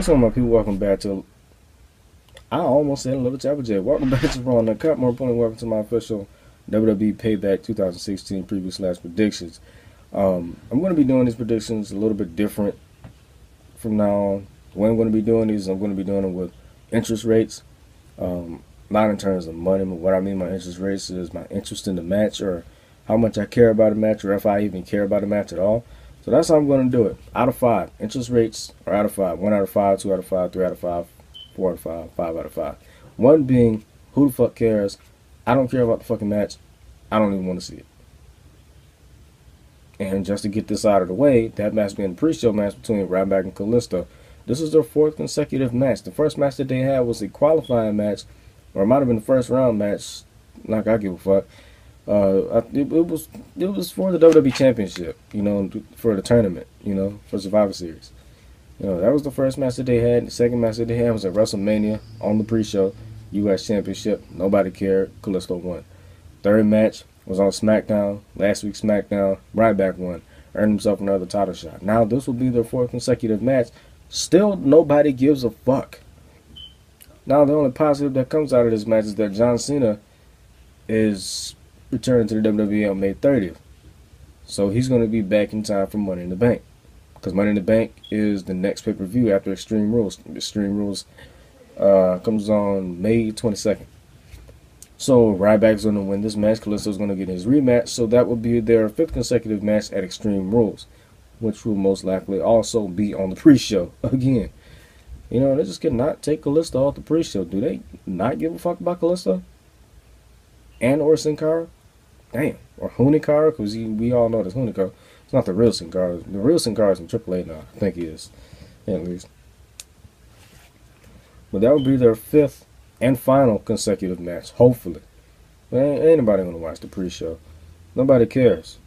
What's up, my people? Welcome back to... I almost said another Chopper Jet. Welcome back to Raw and Uncut. More importantly, welcome to my official WWE Payback 2016 preview / predictions. I'm going to be doing these predictions a little bit different from now on. What I'm going to be doing is I'm going to be doing them with interest rates. Not in terms of money, but what I mean by interest rates is my interest in the match, or how much I care about a match, or if I even care about a match at all. So that's how I'm going to do it. Out of 5. Interest rates are out of 5. 1 out of 5, 2 out of 5, 3 out of 5, 4 out of 5, 5 out of 5. 1 being, who the fuck cares? I don't care about the fucking match. I don't even want to see it. And just to get this out of the way, that match being the pre-show match between Ryback and Kalisto. This is their 4th consecutive match. The first match that they had was a qualifying match, or it might have been the first round match. Like, I give a fuck. It was for the WWE Championship, you know, for the tournament, you know, for Survivor Series. You know, that was the first match that they had. The second match that they had was at WrestleMania on the pre-show, U.S. Championship. Nobody cared. Kalisto won. Third match was on SmackDown. Last week's SmackDown, Ryback won. Earned himself another title shot. Now this will be their 4th consecutive match. Still, nobody gives a fuck. Now the only positive that comes out of this match is that John Cena is returning to the WWE on May 30th. So he's going to be back in time for Money in the Bank, because Money in the Bank is the next pay-per-view after Extreme Rules. Extreme Rules comes on May 22nd. So Ryback's going to win this match. Kalisto's going to get his rematch. So that will be their 5th consecutive match at Extreme Rules, which will most likely also be on the pre-show again. You know, they just cannot take Kalisto off the pre-show. Do they not give a fuck about Kalisto? And or Sin Cara? Damn, or Hunikara, because we all know this Hunikara. It's not the real Sin Cara. The real Sin Cara is in Triple H now. I think he is, at least. But that would be their 5th and final consecutive match, hopefully. But ain't nobody going to watch the pre-show. Nobody cares.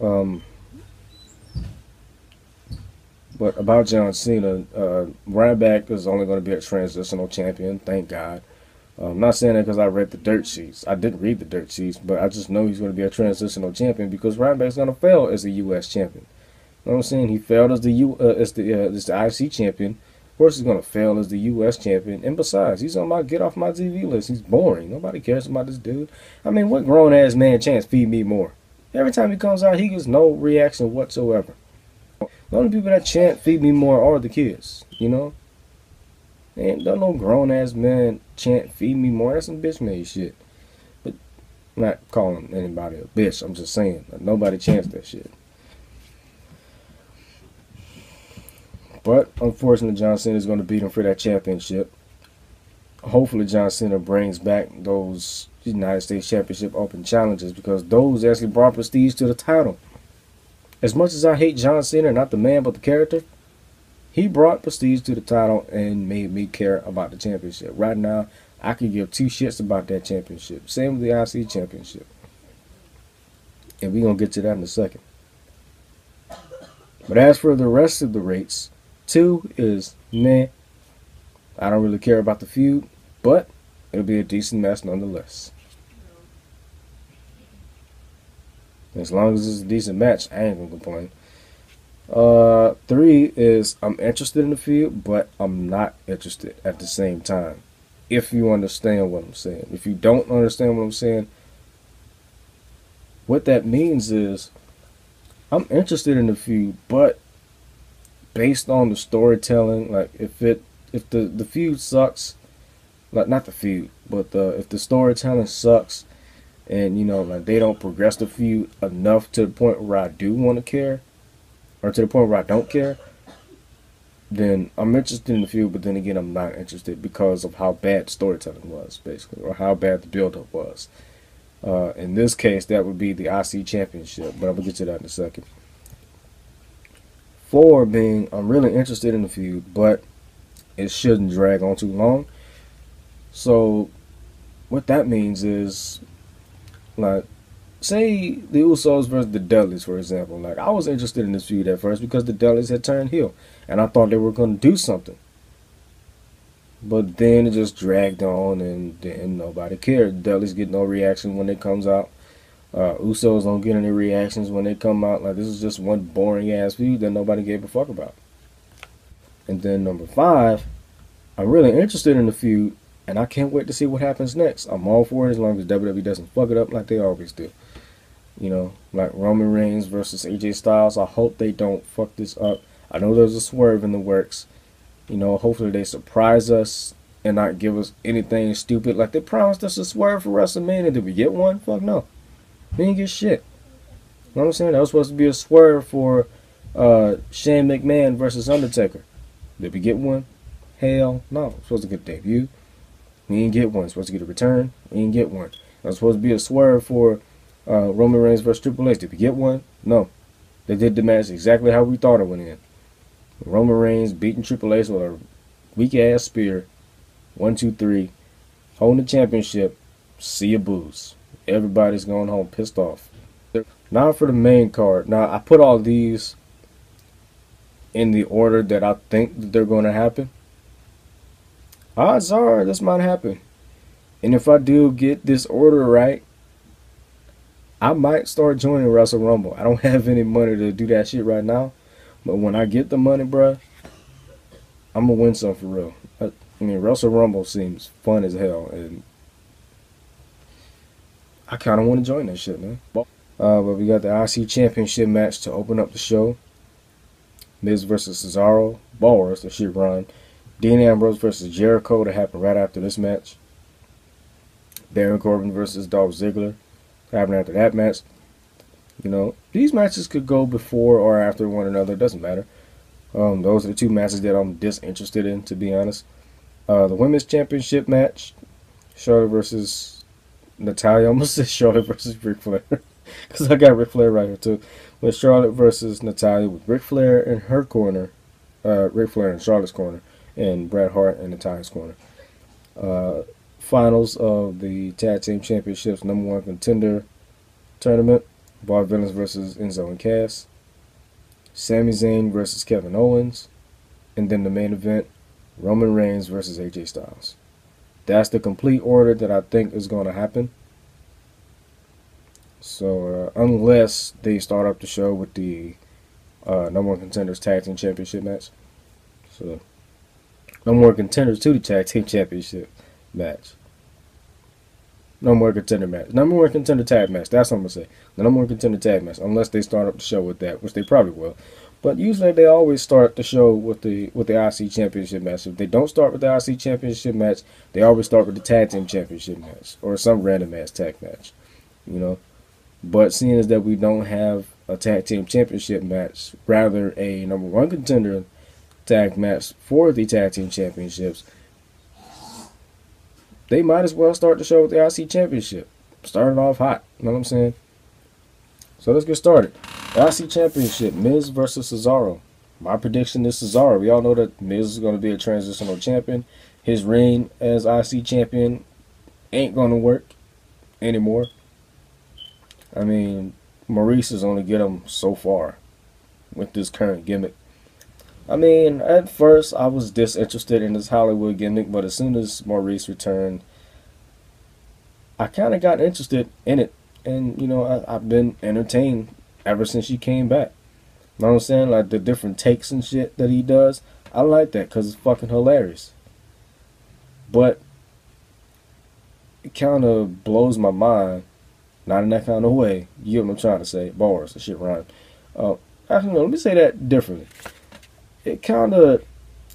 But about John Cena, Ryback is only going to be a transitional champion, thank God. I'm not saying that because I read the dirt sheets. I didn't read the dirt sheets, but I just know he's going to be a transitional champion, because Ryback's going to fail as the U.S. champion. You know what I'm saying? He failed as the IC champion. Of course he's going to fail as the U.S. champion. And besides, he's on my get off my TV list. He's boring. Nobody cares about this dude. I mean, what grown-ass man chance feed me more? Every time he comes out, he gets no reaction whatsoever. The only people that chant feed me more are the kids, you know? And don't no grown-ass man chant feed me more. That's some bitch-made shit. But I'm not calling anybody a bitch. I'm just saying. Nobody chants that shit. But, unfortunately, John Cena is going to beat him for that championship. Hopefully, John Cena brings back those United States Championship Open challenges, because those actually brought prestige to the title. As much as I hate John Cena, not the man but the character, he brought prestige to the title and made me care about the championship. Right now, I could give 2 shits about that championship. Same with the IC championship. And we're going to get to that in a second. But as for the rest of the rates, 2 is meh. I don't really care about the feud, but it'll be a decent match nonetheless. As long as it's a decent match, I ain't going to complain. 3 is, I'm interested in the feud, but I'm not interested at the same time. If you understand what I'm saying. If you don't understand what I'm saying, what that means is, I'm interested in the feud, but based on the storytelling, like if the feud sucks, like not the feud, but if the storytelling sucks, and you know, like they don't progress the feud enough to the point where I do want to care, or to the point where I don't care, then I'm interested in the feud, but then again, I'm not interested because of how bad storytelling was, basically, or how bad the build-up was. In this case, that would be the IC Championship, but I'm going to get to that in a second. 4 being, I'm really interested in the feud, but it shouldn't drag on too long. So, what that means is, like, say the Usos versus the Dudleys, for example. Like, I was interested in this feud at first because the Dudleys had turned heel, and I thought they were going to do something. But then it just dragged on, and then nobody cared. The Dudleys get no reaction when it comes out. Usos don't get any reactions when they come out. Like, this is just one boring ass feud that nobody gave a fuck about. And then number 5, I'm really interested in the feud, and I can't wait to see what happens next. I'm all for it as long as WWE doesn't fuck it up like they always do. You know, like Roman Reigns versus AJ Styles. I hope they don't fuck this up. I know there's a swerve in the works. You know, hopefully they surprise us and not give us anything stupid. Like they promised us a swerve for WrestleMania. Did we get one? Fuck no. We didn't get shit. You know what I'm saying? That was supposed to be a swerve for Shane McMahon versus Undertaker. Did we get one? Hell no. Supposed to get a debut. We didn't get one. Supposed to get a return. We didn't get one. That was supposed to be a swerve for Roman Reigns versus Triple H. Did we get one? No. They did the match exactly how we thought it went in. Roman Reigns beating Triple H with a weak-ass spear. 1, 2, 3. Holding the championship. See ya, booze. Everybody's going home pissed off. Now for the main card. Now, I put all these in the order that I think that they're going to happen. Odds are this might happen. And if I do get this order right, I might start joining Wrestle Rumble. I don't have any money to do that shit right now. But when I get the money, bruh, I'm going to win some for real. I mean, Wrestle Rumble seems fun as hell. And I kind of want to join that shit, man. But we got the IC Championship match to open up the show. Miz versus Cesaro. Ballers, the shit run. Dean Ambrose versus Jericho to happen right after this match. Baron Corbin versus Dolph Ziggler. Happening after that match. You know, these matches could go before or after one another. It doesn't matter. Those are the two matches that I'm disinterested in, to be honest. The women's championship match. Charlotte versus Natalya. I almost said Charlotte versus Ric Flair. Because I got Ric Flair right here too. But Charlotte versus Natalya with Ric Flair in her corner. Ric Flair in Charlotte's corner. And Bret Hart in Natalya's corner. Finals of the Tag Team Championships #1 Contender Tournament. Vaudevillains versus Enzo and Cass. Sami Zayn versus Kevin Owens. And then the main event, Roman Reigns versus AJ Styles. That's the complete order that I think is going to happen. So, unless they start up the show with the #1 Contenders Tag Team Championship match. So, #1 Contenders to the Tag Team Championship match. #1 contender match. #1 contender tag match. That's what I'm going to say. The #1 contender tag match. Unless they start up the show with that, which they probably will. But usually they always start the show with the IC Championship match. If they don't start with the IC Championship match, they always start with the Tag Team Championship match. Or some random ass tag match. You know. But seeing as that we don't have a Tag Team Championship match, rather a #1 contender tag match for the Tag Team Championships, they might as well start the show with the IC Championship. Start it off hot. You know what I'm saying? So let's get started. The IC Championship, Miz versus Cesaro. My prediction is Cesaro. We all know that Miz is going to be a transitional champion. His reign as IC champion ain't going to work anymore. I mean, Maurice is only get him so far with this current gimmick. I mean, at first, I was disinterested in this Hollywood gimmick, but as soon as Maurice returned, I kind of got interested in it. And, you know, I've been entertained ever since she came back. You know what I'm saying? Like, the different takes and shit that he does, I like that because it's fucking hilarious. But it kind of blows my mind, not in that kind of way. You know what I'm trying to say? Bars, that shit rhyme. Actually, no, let me say that differently. It kind of,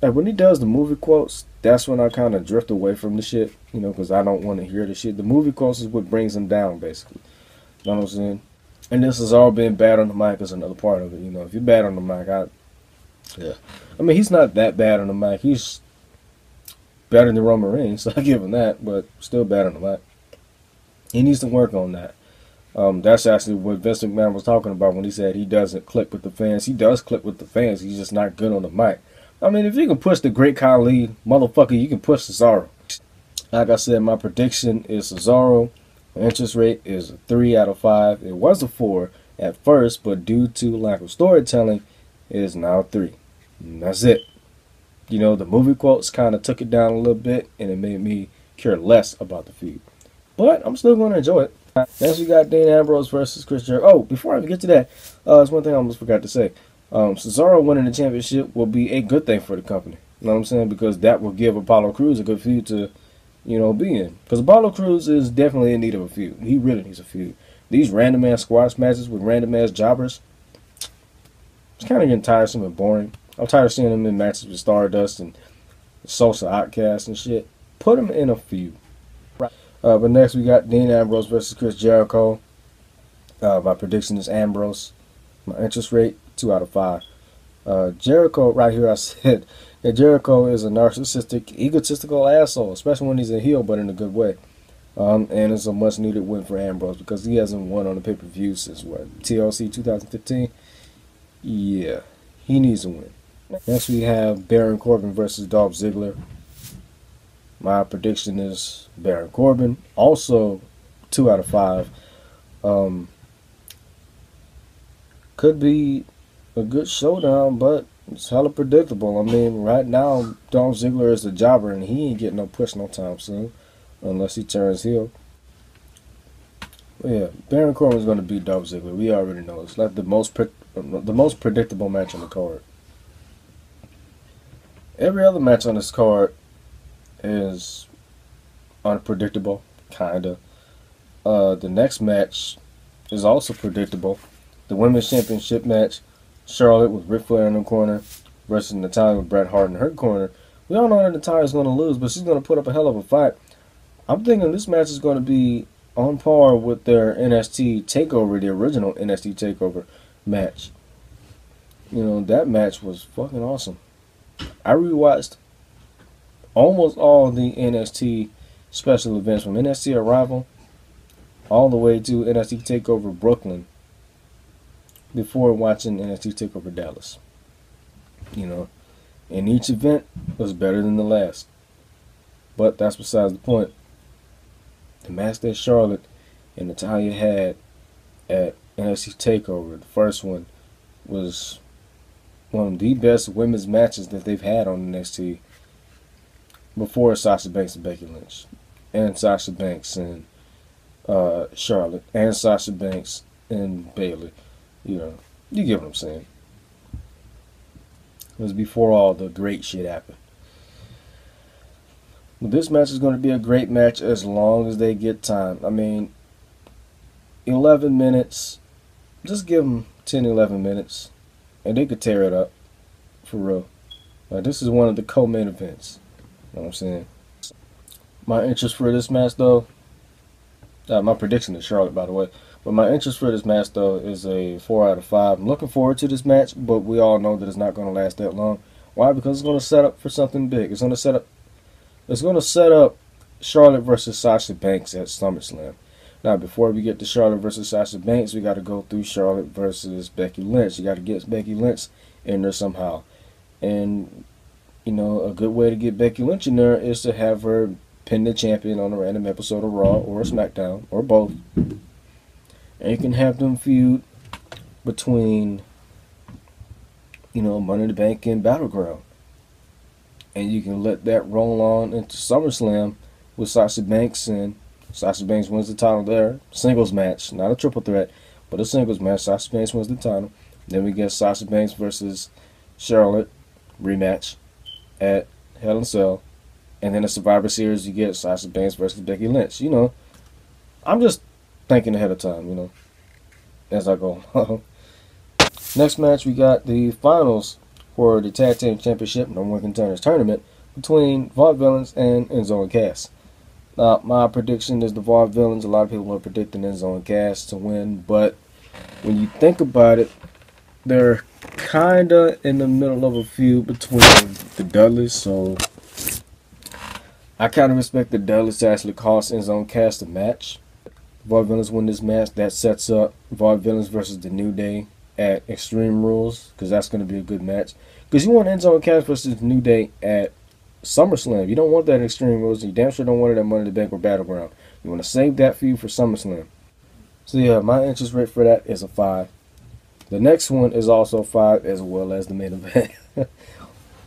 like when he does the movie quotes, that's when I kind of drift away from the shit, you know, because I don't want to hear the shit. The movie quotes is what brings him down, basically. You know what I'm saying? And this has all been bad on the mic is another part of it, you know. If you're bad on the mic, yeah. I mean, he's not that bad on the mic. He's better than Roman Reigns, so I give him that, but still bad on the mic. He needs to work on that. That's actually what Vince McMahon was talking about when he said he doesn't click with the fans. He does click with the fans. He's just not good on the mic. I mean, if you can push the Great Khali, motherfucker, you can push Cesaro. Like I said, my prediction is Cesaro. My interest rate is a 3 out of 5. It was a 4 at first, but due to lack of storytelling, it is now 3. And that's it. You know, the movie quotes kind of took it down a little bit, and it made me care less about the feud. But I'm still going to enjoy it. Next we got Dean Ambrose versus Chris Jericho. Oh, before I get to that, there's one thing I almost forgot to say. Cesaro winning the championship will be a good thing for the company. You know what I'm saying? Because that will give Apollo Crews a good feud to, you know, be in. Because Apollo Crews is definitely in need of a feud. He really needs a feud. These random ass squash matches with random ass jobbers, it's kind of getting tiresome and boring. I'm tired of seeing them in matches with Stardust and Sosa Outcast and shit. Put them in a feud. But next we got Dean Ambrose versus Chris Jericho. My prediction is Ambrose. My interest rate, 2 out of 5. Jericho, right here I said that Jericho is a narcissistic, egotistical asshole, especially when he's a heel, but in a good way. And it's a much needed win for Ambrose because he hasn't won on the pay-per-view since what, TLC 2015? Yeah, he needs a win. Next we have Baron Corbin versus Dolph Ziggler. My prediction is Baron Corbin, also 2 out of 5. Could be a good showdown, but it's hella predictable. I mean, right now, Dolph Ziggler is the jobber, and he ain't getting no push no time soon, unless he turns heel. But yeah, Baron Corbin's going to beat Dolph Ziggler. We already know it's like the most predictable match on the card. Every other match on this card is unpredictable, kinda. The next match is also predictable. The Women's Championship match, Charlotte with Ric Flair in her corner versus Natalya with Bret Hart in her corner. We all know that Natalya's going to lose, but she's going to put up a hell of a fight. I'm thinking this match is going to be on par with their NXT TakeOver, the original NXT TakeOver match. You know, that match was fucking awesome. I rewatched almost all the NXT special events from NXT Arrival all the way to NXT TakeOver Brooklyn, before watching NXT TakeOver Dallas. You know, and each event was better than the last. But that's besides the point. The match that Charlotte and Natalya had at NXT TakeOver, the first one, was one of the best women's matches that they've had on NXT before Sasha Banks and Becky Lynch. And Sasha Banks and Charlotte. And Sasha Banks and Bayley. You know, you get what I'm saying. It was before all the great shit happened. But this match is going to be a great match as long as they get time. I mean, 11 minutes. Just give them 10, 11 minutes. And they could tear it up. For real. Like, this is one of the co-main events. You know what I'm saying? My interest for this match, though. My prediction is Charlotte, by the way. But my interest for this match, though, is a 4 out of 5. I'm looking forward to this match, but we all know that it's not going to last that long. Why? Because it's going to set up for something big. It's going to set up Charlotte versus Sasha Banks at SummerSlam. Now, before we get to Charlotte versus Sasha Banks, we got to go through Charlotte versus Becky Lynch. You got to get Becky Lynch in there somehow. And, you know, a good way to get Becky Lynch in there is to have her pin the champion on a random episode of Raw or SmackDown or both. And you can have them feud between, you know, Money in the Bank and Battleground. And you can let that roll on into SummerSlam with Sasha Banks, and Sasha Banks wins the title there. Singles match, not a triple threat, but a singles match. Sasha Banks wins the title. Then we get Sasha Banks versus Charlotte rematch at Hell in a Cell. And then the Survivor Series, you get Sasha Banks versus Becky Lynch. You know, I'm just thinking ahead of time, you know, as I go along. Next match, we got the finals for the Tag Team Championship number 1 contenders tournament between Vaudevillains and Enzo and Cass. Now, my prediction is the Vaudevillains. A lot of people are predicting Enzo and Cass to win, but when you think about it, they're kinda in the middle of a feud between the Dudleys, so I kinda respect the Dudleys to actually cost Enzo and Cass the match. Vaudevillains win this match. That sets up Vaudevillains versus the New Day at Extreme Rules, because that's going to be a good match. Because you want Enzo and Cass versus the New Day at SummerSlam. You don't want that at Extreme Rules, and you damn sure don't want it at Money in the Bank or Battleground. You want to save that for you for SummerSlam. So yeah, my interest rate for that is a 5. The next one is also 5, as well as the main event.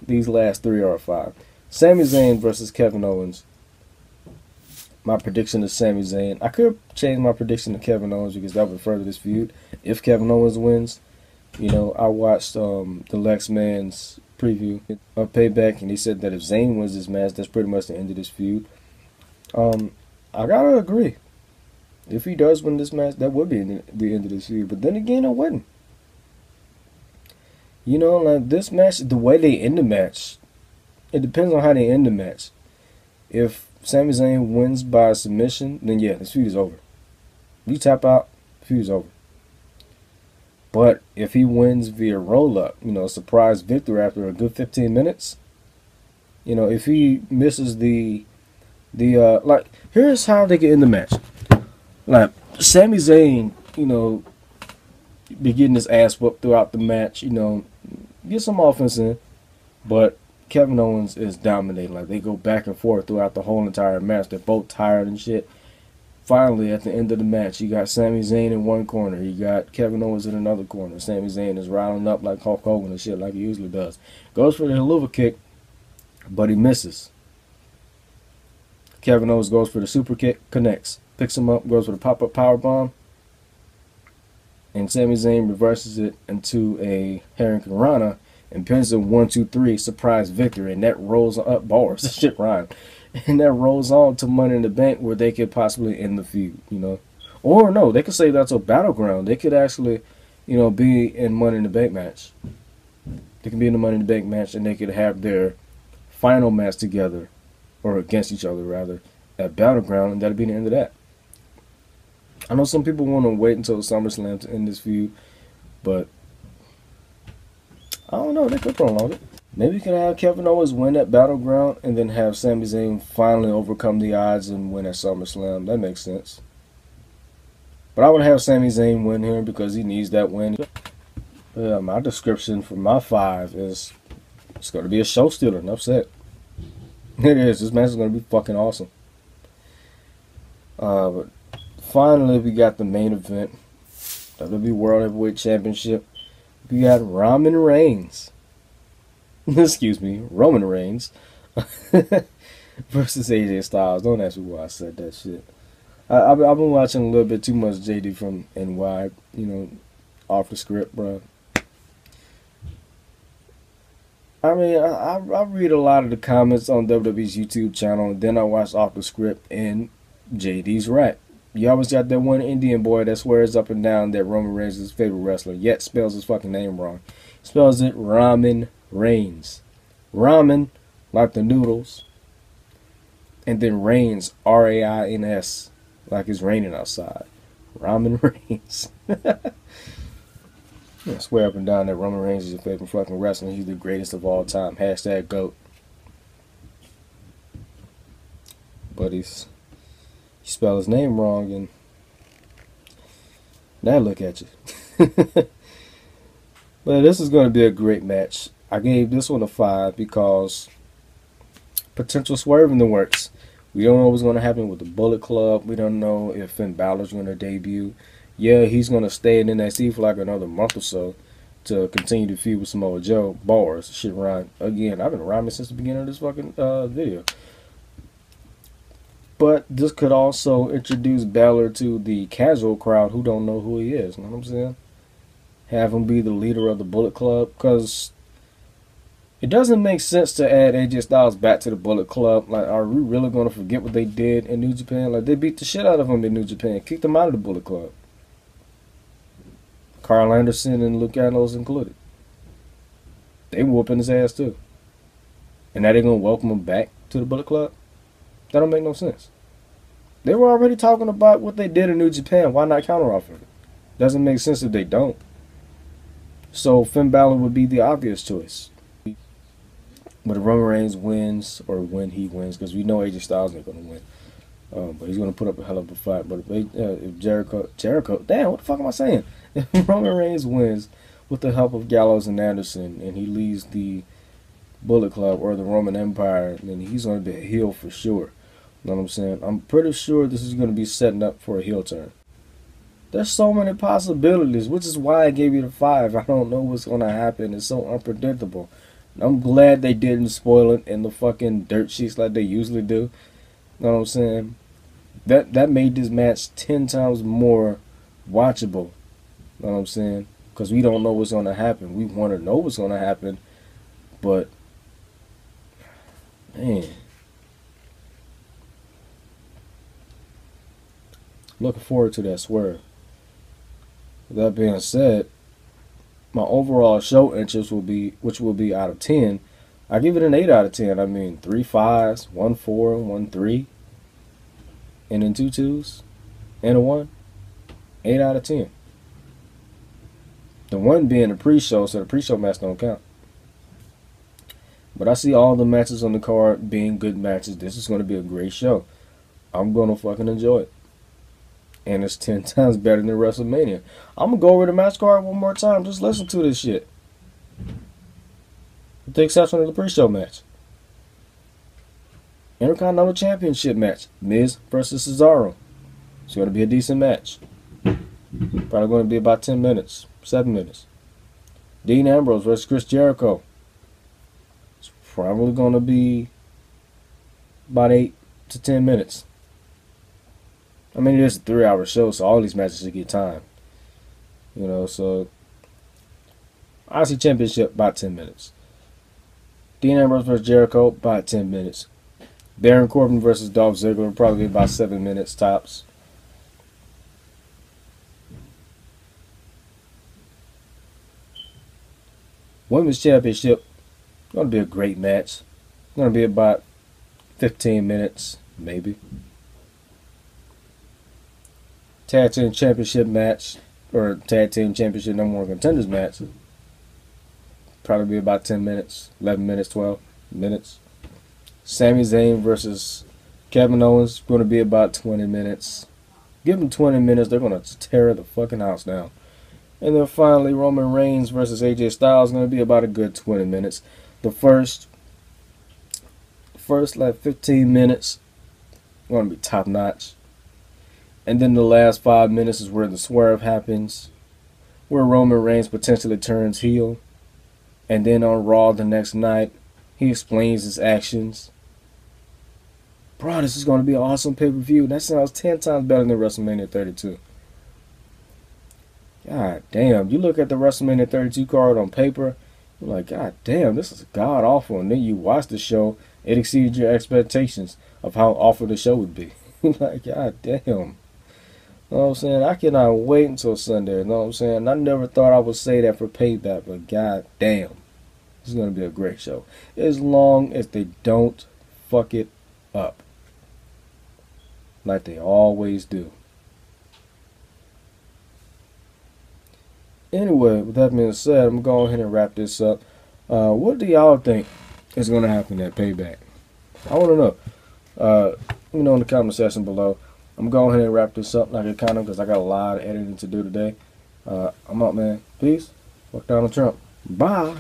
These last 3 are a 5. Sami Zayn versus Kevin Owens. My prediction is Sami Zayn. I could change my prediction to Kevin Owens because that would further this feud if Kevin Owens wins. You know, I watched the Lex Man's preview of Payback, and he said that if Zayn wins this match, that's pretty much the end of this feud. I gotta agree. If he does win this match, that would be the end of this feud. But then again, I wouldn't. You know, like this match, the way they end the match, it depends on how they end the match. If Sami Zayn wins by submission, then yeah, this feud is over. You tap out, feud is over. But if he wins via roll-up, you know, surprise victory after a good 15 minutes, you know, if he misses the like, here's how they get in the match. Like, Sami Zayn, you know, be getting his ass whooped throughout the match, you know, get some offense in, but Kevin Owens is dominating. Like, they go back and forth throughout the whole entire match. They're both tired and shit. Finally, at the end of the match, you got Sami Zayn in one corner. You got Kevin Owens in another corner. Sami Zayn is riling up like Hulk Hogan and shit like he usually does. Goes for the Helluva kick, but he misses. Kevin Owens goes for the super kick, connects. Picks him up, goes for the pop-up powerbomb. And Sami Zayn reverses it into a Hurricane Rana and pins a 1-2-3 surprise victory. And that rolls up bars. That shit rhymed. And that rolls on to Money in the Bank, where they could possibly end the feud, you know. Or no, they could say that's a Battleground. They could actually, you know, be in Money in the Bank match. They can be in the Money in the Bank match, and they could have their final match together, or against each other rather, at Battleground, and that'd be the end of that. I know some people want to wait until SummerSlam to end this feud, but I don't know. They could prolong it. Maybe you can have Kevin Owens win at Battleground and then have Sami Zayn finally overcome the odds and win at SummerSlam. That makes sense. But I would have Sami Zayn win here because he needs that win. My description for my 5 is it's going to be a show stealer. Enough said. It is. This match is going to be fucking awesome. But finally, we got the main event, WWE World Heavyweight Championship. We got Roman Reigns. Excuse me, Roman Reigns versus AJ Styles. Don't ask me why I said that shit. I've been watching a little bit too much JD from NY, you know, off the script, bro. I mean, I read a lot of the comments on WWE's YouTube channel, and then I watch off the script, and JD's right. You always got that one Indian boy that swears up and down that Roman Reigns is his favorite wrestler, yet spells his fucking name wrong. Spells it Ramen Reigns. Ramen, like the noodles, and then Reigns, R-A-I-N-S, like it's raining outside. Ramen Reigns. I swear up and down that Roman Reigns is your favorite fucking wrestler. He's the greatest of all time. Hashtag GOAT. But he spelled his name wrong, and now look at you. But this is going to be a great match. I gave this one a 5 because potential swerve in the works. We don't know what's going to happen with the Bullet Club. We don't know if Finn Balor's going to debut. Yeah, he's going to stay in NXT for like another month or so to continue to feud with Samoa Joe. Bars. Shit rhyme. Again, I've been rhyming since the beginning of this fucking video. But this could also introduce Balor to the casual crowd who don't know who he is. You know what I'm saying? Have him be the leader of the Bullet Club. Because it doesn't make sense to add AJ Styles back to the Bullet Club. Like, are we really going to forget what they did in New Japan? Like, they beat the shit out of him in New Japan. Kicked them out of the Bullet Club. Carl Anderson and Luke Gallows included. They whooping his ass too. And now they're going to welcome him back to the Bullet Club? That don't make no sense. They were already talking about what they did in New Japan. Why not counteroffer it? Doesn't make sense if they don't. So Finn Balor would be the obvious choice. But if Roman Reigns wins, or when he wins, because we know AJ Styles ain't going to win. But he's going to put up a hell of a fight. But if Jericho, damn, what the fuck am I saying? If Roman Reigns wins with the help of Gallows and Anderson, and he leads the Bullet Club or the Roman Empire, then he's going to be a heel for sure. You know what I'm saying? I'm pretty sure this is going to be setting up for a heel turn. There's so many possibilities, which is why I gave you the 5. I don't know what's going to happen. It's so unpredictable. I'm glad they didn't spoil it in the fucking dirt sheets like they usually do. You know what I'm saying? That made this match 10 times more watchable. You know what I'm saying? because we don't know what's going to happen. We want to know what's going to happen, but man, looking forward to that swerve. With that being said, my overall show interest will be, which will be out of 10, I give it an 8 out of 10. I mean, 3 5s, 1 4, 1 3, and then 2 2s, and a 1. 8 out of 10. The 1 being the pre-show, so the pre-show match don't count. But I see all the matches on the card being good matches. This is going to be a great show. I'm going to fucking enjoy it. And it's 10 times better than WrestleMania. I'm going to go over the match card one more time. Just listen to this shit. With the exception of the pre-show match. Intercontinental Championship match. Miz versus Cesaro. It's going to be a decent match. Probably going to be about 10 minutes. 7 minutes. Dean Ambrose versus Chris Jericho. It's probably going to be about 8 to 10 minutes. I mean, it is a 3-hour show, so all these matches should get time. You know, so I see championship about 10 minutes. Dean Ambrose versus Jericho, about 10 minutes. Baron Corbin versus Dolph Ziggler, probably about 7 minutes tops. Women's Championship, going to be a great match. Going to be about 15 minutes, maybe. Tag Team Championship match, or Tag Team Championship number 1 contenders match, probably be about 10 minutes, 11 minutes, 12 minutes. Sami Zayn versus Kevin Owens, going to be about 20 minutes. Give them 20 minutes, they're going to tear the fucking house down. And then finally, Roman Reigns versus AJ Styles, going to be about a good 20 minutes. The first like 15 minutes, going to be top notch. And then the last 5 minutes is where the swerve happens, where Roman Reigns potentially turns heel. And then on Raw the next night, he explains his actions. Bro, this is going to be an awesome pay-per-view. That sounds 10 times better than WrestleMania 32. God damn, you look at the WrestleMania 32 card on paper, you're like, God damn, this is god-awful. And then you watch the show, it exceeded your expectations of how awful the show would be. Like, God damn. You know what I'm saying? I cannot wait until Sunday. You know what I'm saying? I never thought I would say that for Payback, but God damn, this is going to be a great show. As long as they don't fuck it up. Like they always do. Anyway, with that being said, I'm going ahead and wrap this up. What do y'all think is going to happen at Payback? I want to know. Let me know in the comment section below. I'm going ahead and wrap this up like a condom because I got a lot of editing to do today. I'm out, man. Peace. Fuck Donald Trump. Bye.